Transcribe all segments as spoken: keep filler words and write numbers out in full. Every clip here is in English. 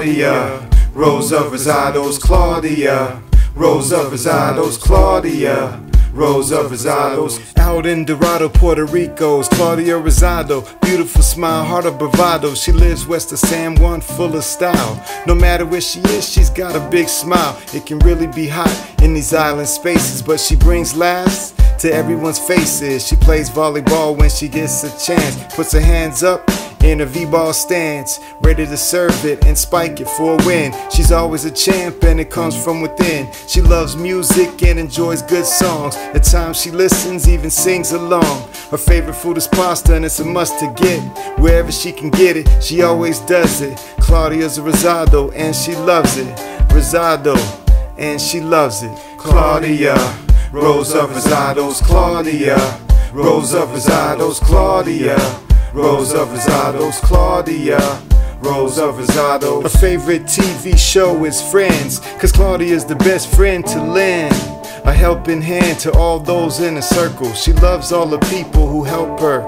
Claudia Rosa Rosado's Claudia Rosa Rosado's Claudia Rosa Rosado's. Out in Dorado, Puerto Rico's Claudia Rosado, beautiful smile, heart of bravado. She lives west of San Juan, full of style. No matter where she is, she's got a big smile. It can really be hot in these island spaces, but she brings laughs to everyone's faces. She plays volleyball when she gets a chance, puts her hands up in a V-ball stance, ready to serve it and spike it for a win. She's always a champ and it comes from within. She loves music and enjoys good songs. At times she listens, even sings along. Her favorite food is pasta and it's a must to get. Wherever she can get it, she always does it. Claudia's a Rosado and she loves it. Rosado and she loves it. Claudia Rosa Rosado's Claudia Rosa Rosado's Claudia Rosa Rosado's Claudia Rosa Rosado. Her favorite T V show is Friends, cause Claudia's the best friend to lend a helping hand to all those in a circle. She loves all the people who help her,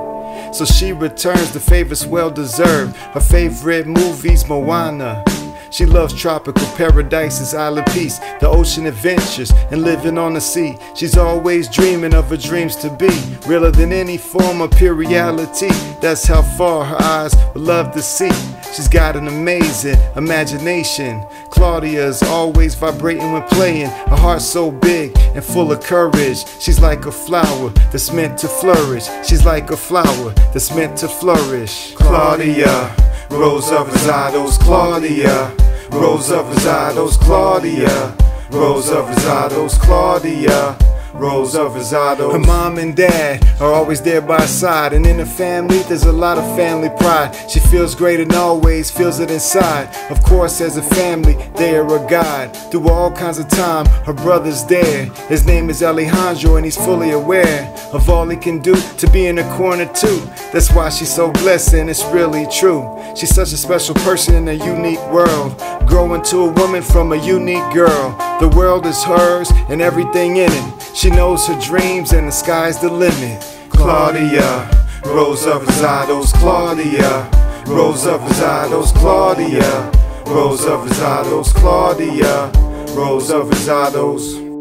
so she returns the favors well deserved. Her favorite movie's Moana. She loves tropical paradises, island peace, the ocean adventures, and living on the sea. She's always dreaming of her dreams to be, realer than any form of pure reality. That's how far her eyes would love to see. She's got an amazing imagination. Claudia's always vibrating when playing. Her heart's so big and full of courage. She's like a flower that's meant to flourish. She's like a flower that's meant to flourish. Claudia Rosa Rosado's Claudia Rosa Rosado's Claudia Rosa Rosado's Claudia Rosa Rosado. Her mom and dad are always there by her side, and in the family there's a lot of family pride. She feels great and always feels it inside. Of course, as a family they are a guide through all kinds of time. Her brother's there, his name is Alejandro, and he's fully aware of all he can do to be in a corner too. That's why she's so blessed, and it's really true. She's such a special person in a unique world, growing to a woman from a unique girl. The world is hers and everything in it. She knows her dreams and the sky's the limit. Claudia Rosa Rosado's Claudia Rosa Rosado's Claudia Rosa Rosado's Claudia Rosa Rosado's.